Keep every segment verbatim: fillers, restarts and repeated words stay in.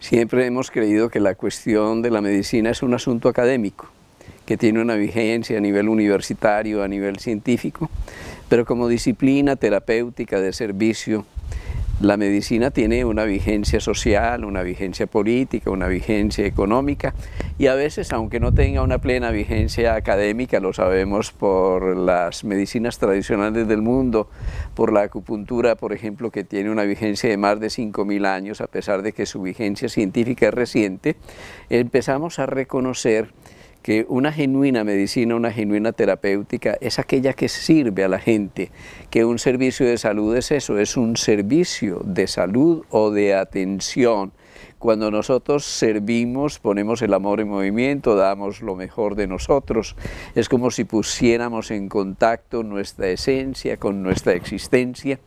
Siempre hemos creído que la cuestión de la medicina es un asunto académico, que tiene una vigencia a nivel universitario, a nivel científico, pero como disciplina terapéutica de servicio, la medicina tiene una vigencia social, una vigencia política, una vigencia económica, y a veces, aunque no tenga una plena vigencia académica, lo sabemos por las medicinas tradicionales del mundo, por la acupuntura, por ejemplo, que tiene una vigencia de más de cinco mil años, a pesar de que su vigencia científica es reciente, empezamos a reconocer que una genuina medicina, una genuina terapéutica es aquella que sirve a la gente, que un servicio de salud es eso, es un servicio de salud o de atención. Cuando nosotros servimos, ponemos el amor en movimiento, damos lo mejor de nosotros. Es como si pusiéramos en contacto nuestra esencia con nuestra existencia.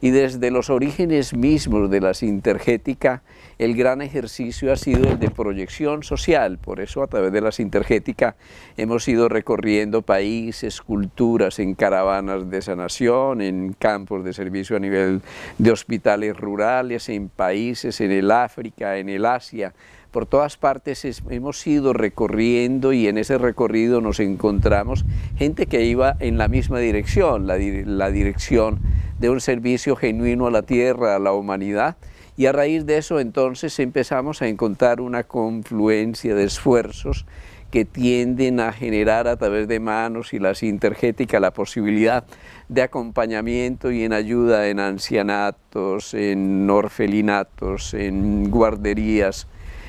Y desde los orígenes mismos de la sintergética, el gran ejercicio ha sido el de proyección social. Por eso, a través de la sintergética, hemos ido recorriendo países, culturas, en caravanas de sanación, en campos de servicio a nivel de hospitales rurales, en países, en el África, en el Asia, por todas partes es, hemos ido recorriendo, y en ese recorrido nos encontramos gente que iba en la misma dirección, la, la dirección de un servicio genuino a la tierra, a la humanidad, y a raíz de eso entonces empezamos a encontrar una confluencia de esfuerzos que tienden a generar a través de manos y la sintergética la posibilidad de acompañamiento y en ayuda en ancianatos, en orfelinatos, en guarderías,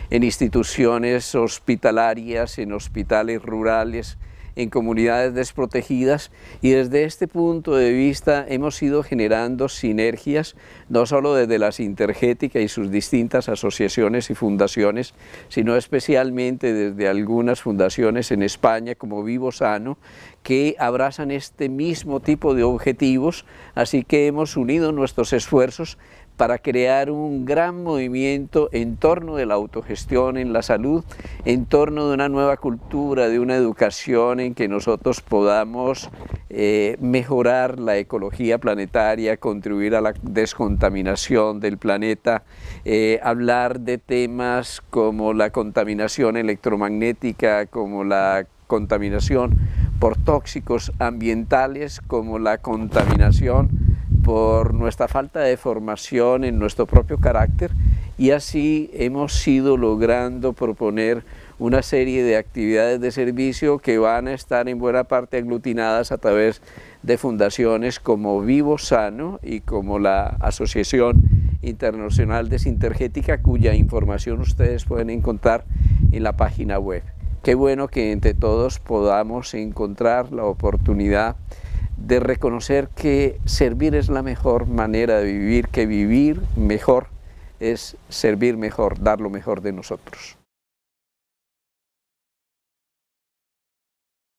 en instituciones hospitalarias, en hospitales rurales, en comunidades desprotegidas, y desde este punto de vista hemos ido generando sinergias, no solo desde la sintergética y sus distintas asociaciones y fundaciones, sino especialmente desde algunas fundaciones en España como Vivo Sano, que abrazan este mismo tipo de objetivos, así que hemos unido nuestros esfuerzos para crear un gran movimiento en torno de la autogestión en la salud, en torno de una nueva cultura, de una educación en que nosotros podamos eh, mejorar la ecología planetaria, contribuir a la descontaminación del planeta, eh, hablar de temas como la contaminación electromagnética, como la contaminación por tóxicos ambientales, como la contaminación por nuestra falta de formación en nuestro propio carácter, y así hemos ido logrando proponer una serie de actividades de servicio que van a estar en buena parte aglutinadas a través de fundaciones como Vivo Sano y como la Asociación Internacional de Sintergética, cuya información ustedes pueden encontrar en la página web. Qué bueno que entre todos podamos encontrar la oportunidad de reconocer que servir es la mejor manera de vivir, que vivir mejor es servir mejor, dar lo mejor de nosotros.